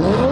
Oh.